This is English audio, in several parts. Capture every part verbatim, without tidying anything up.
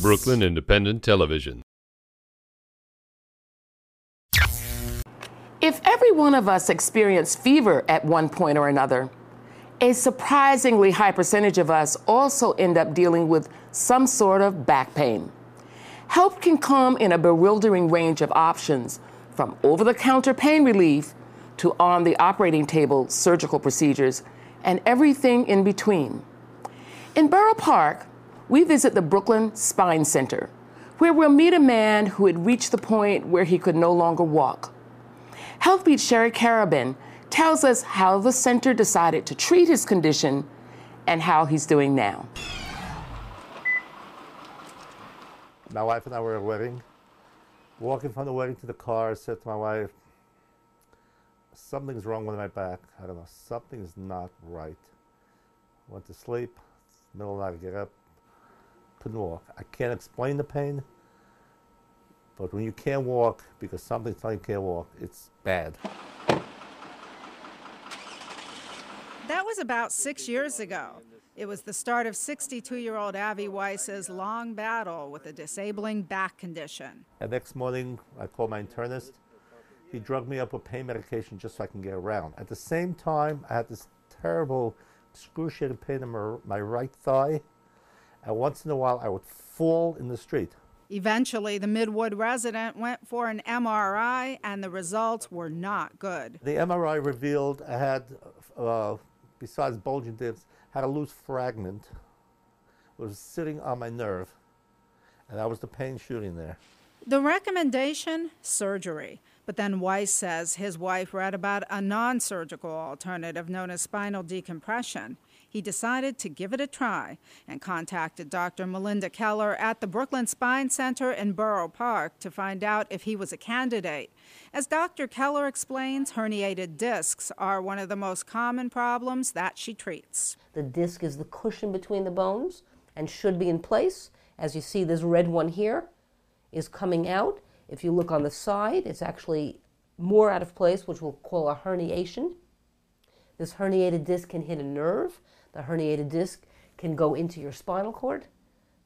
Brooklyn Independent Television. If every one of us experienced fever at one point or another, a surprisingly high percentage of us also end up dealing with some sort of back pain. Help can come in a bewildering range of options, from over-the-counter pain relief to on the operating table surgical procedures and everything in between. In Borough Park, we visit the Brooklyn Spine Center, where we'll meet a man who had reached the point where he could no longer walk. HealthBeat's Sherry Carabin tells us how the center decided to treat his condition and how he's doing now. My wife and I were at a wedding. Walking from the wedding to the car, I said to my wife, something's wrong with my back. I don't know, something's not right. Went to sleep, middle of the night, get up, couldn't walk. I can't explain the pain, but when you can't walk, because something's telling you can't walk, it's bad. That was about six years ago. It was the start of sixty-two-year-old Abby Weiss's long battle with a disabling back condition. The next morning, I called my internist. He drugged me up with pain medication just so I can get around. At the same time, I had this terrible, excruciating pain in my, my right thigh, and once in a while, I would fall in the street. Eventually, the Midwood resident went for an M R I, and the results were not good. The M R I revealed I had uh, besides bulging discs, had a loose fragment. It was sitting on my nerve, and that was the pain shooting there. The recommendation, surgery. But then Weiss says his wife read about a non-surgical alternative known as spinal decompression. He decided to give it a try and contacted Doctor Melinda Keller at the Brooklyn Spine Center in Borough Park to find out if he was a candidate. As Doctor Keller explains, herniated discs are one of the most common problems that she treats. The disc is the cushion between the bones and should be in place. As you see, this red one here is coming out. If you look on the side, it's actually more out of place, which we'll call a herniation. This herniated disc can hit a nerve. The herniated disc can go into your spinal cord.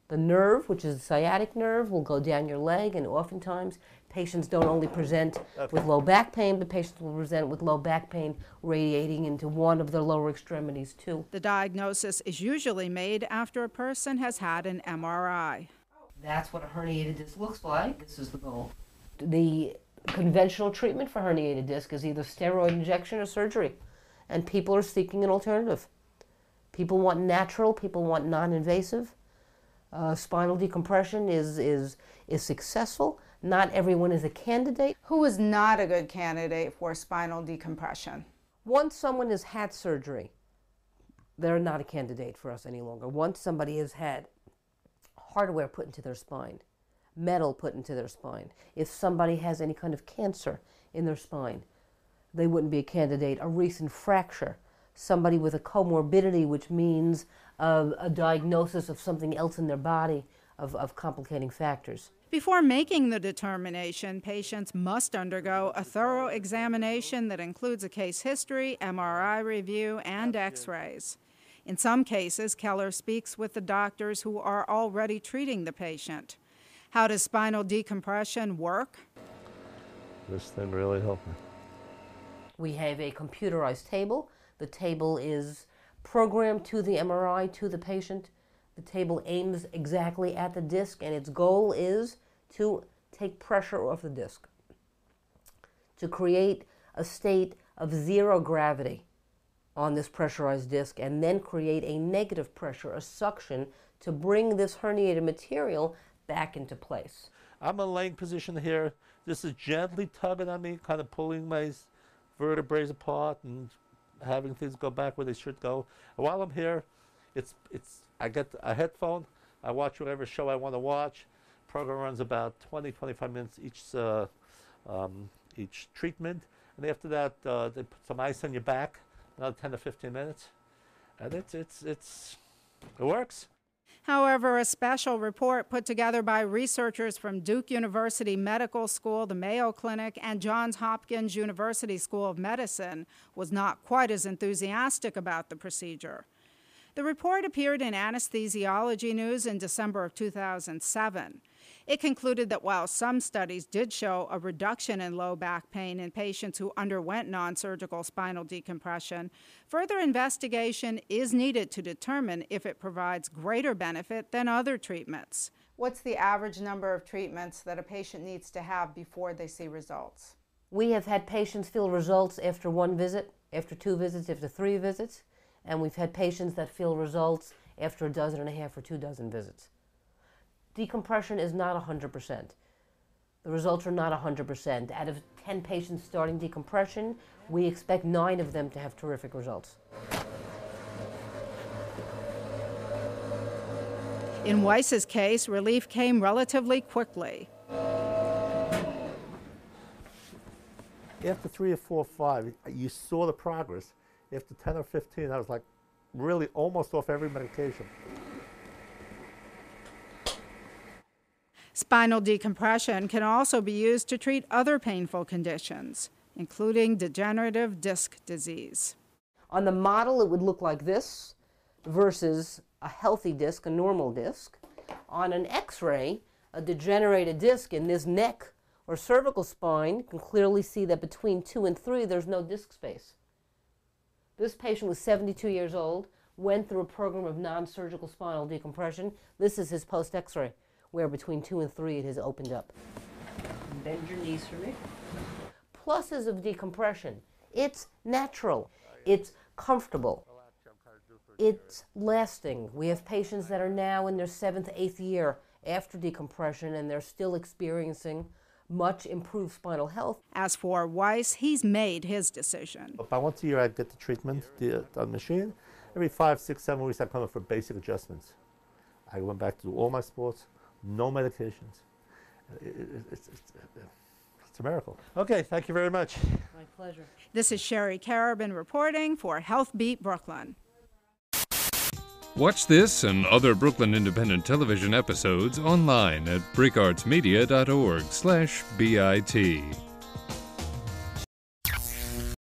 The nerve, which is the sciatic nerve, will go down your leg, and oftentimes patients don't only present okay. with low back pain, but patients will present with low back pain radiating into one of their lower extremities too. The diagnosis is usually made after a person has had an M R I. That's what a herniated disc looks like. This is the goal. The conventional treatment for herniated disc is either steroid injection or surgery, and people are seeking an alternative. People want natural, people want non-invasive. Uh, spinal decompression is, is, is successful. Not everyone is a candidate. Who is not a good candidate for spinal decompression? Once someone has had surgery, they're not a candidate for us any longer. Once somebody has had hardware put into their spine, metal put into their spine, if somebody has any kind of cancer in their spine, they wouldn't be a candidate. A recent fracture, somebody with a comorbidity, which means uh, a diagnosis of something else in their body, of, of complicating factors. Before making the determination, patients must undergo a thorough examination that includes a case history, M R I review, and x-rays. In some cases, Keller speaks with the doctors who are already treating the patient. How does spinal decompression work? This thing really helped me. We have a computerized table. The table is programmed to the M R I, to the patient. The table aims exactly at the disc, and its goal is to take pressure off the disc, to create a state of zero gravity on this pressurized disc, and then create a negative pressure, a suction, to bring this herniated material back into place. I'm in laying position here. This is gently tugging on me, kind of pulling my vertebrae apart and having things go back where they should go. And while I'm here, it's it's I get a headphone, I watch whatever show I want to watch. Program runs about twenty, twenty-five minutes each uh, um, each treatment, and after that uh, they put some ice on your back, another ten to fifteen minutes, and it's it's it's it works. However, a special report put together by researchers from Duke University Medical School, the Mayo Clinic, and Johns Hopkins University School of Medicine was not quite as enthusiastic about the procedure. The report appeared in Anesthesiology News in December of two thousand seven. It concluded that while some studies did show a reduction in low back pain in patients who underwent non-surgical spinal decompression, further investigation is needed to determine if it provides greater benefit than other treatments. What's the average number of treatments that a patient needs to have before they see results? We have had patients feel results after one visit, after two visits, after three visits, and we've had patients that feel results after a dozen and a half or two dozen visits. Decompression is not one hundred percent. The results are not one hundred percent. Out of ten patients starting decompression, we expect nine of them to have terrific results. In Weiss's case, relief came relatively quickly. After three or four or five, you saw the progress. After ten or fifteen, I was like really almost off every medication. Spinal decompression can also be used to treat other painful conditions, including degenerative disc disease. On the model, it would look like this versus a healthy disc, a normal disc. On an X-ray, a degenerated disc in this neck or cervical spine can clearly see that between two and three, there's no disc space. This patient was seventy-two years old, went through a program of non-surgical spinal decompression. This is his post-X-ray, where between two and three it has opened up. Bend your knees for me. Pluses of decompression. It's natural. It's comfortable. It's lasting. We have patients that are now in their seventh, eighth year after decompression, and they're still experiencing much improved spinal health. As for Weiss, he's made his decision. About once a year I get the treatment, the, the machine. Every five, six, seven weeks I come in for basic adjustments. I went back to do all my sports. No medications. It's, it's, it's a miracle. Okay, thank you very much. My pleasure. This is Sherry Carabin reporting for Health Beat Brooklyn. Watch this and other Brooklyn Independent Television episodes online at brickartsmedia dot org slash B I T.